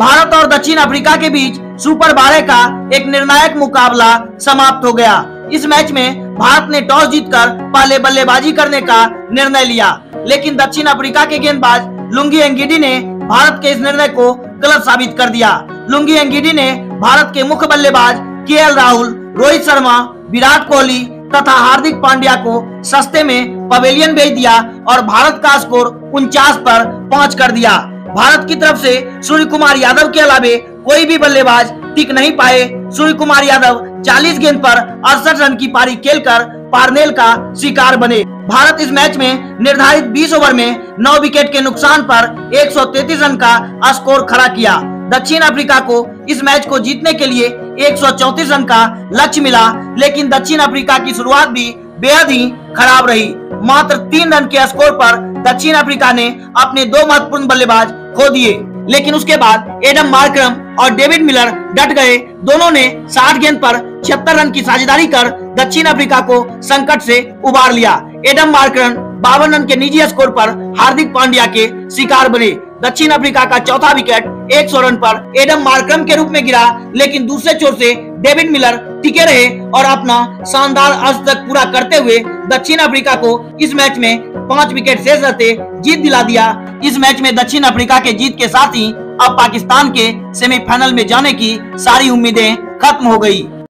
भारत और दक्षिण अफ्रीका के बीच सुपर 12 का एक निर्णायक मुकाबला समाप्त हो गया। इस मैच में भारत ने टॉस जीतकर पहले बल्लेबाजी करने का निर्णय लिया, लेकिन दक्षिण अफ्रीका के गेंदबाज लुंगी एंगिडी ने भारत के इस निर्णय को गलत साबित कर दिया। लुंगी एंगिडी ने भारत के मुख्य बल्लेबाज केएल राहुल, रोहित शर्मा, विराट कोहली तथा हार्दिक पांड्या को सस्ते में पवेलियन भेज दिया और भारत का स्कोर 49 पर पहुंच कर दिया। भारत की तरफ से सूर्यकुमार यादव के अलावे कोई भी बल्लेबाज टिक नहीं पाए। सूर्यकुमार यादव 40 गेंद पर 68 रन की पारी खेलकर पार्नेल का शिकार बने। भारत इस मैच में निर्धारित 20 ओवर में 9 विकेट के नुकसान पर 133 रन का स्कोर खड़ा किया। दक्षिण अफ्रीका को इस मैच को जीतने के लिए 134 रन का लक्ष्य मिला, लेकिन दक्षिण अफ्रीका की शुरुआत भी बेहद ही खराब रही। मात्र 3 रन के स्कोर पर दक्षिण अफ्रीका ने अपने 2 महत्वपूर्ण बल्लेबाज खो दिए, लेकिन उसके बाद एडम मार्करम और डेविड मिलर डट गए। दोनों ने 60 गेंद पर 76 रन की साझेदारी कर दक्षिण अफ्रीका को संकट से उबार लिया। एडम मार्करम 52 रन के निजी स्कोर पर हार्दिक पांड्या के शिकार बने। दक्षिण अफ्रीका का चौथा विकेट 100 रन पर एडम मार्करम के रूप में गिरा, लेकिन दूसरे छोर से डेविड मिलर टिके रहे और अपना शानदार अर्धशतक पूरा करते हुए दक्षिण अफ्रीका को इस मैच में 5 विकेट शेष रहते जीत दिला दिया। इस मैच में दक्षिण अफ्रीका के जीत के साथ ही अब पाकिस्तान के सेमीफाइनल में जाने की सारी उम्मीदें खत्म हो गयी।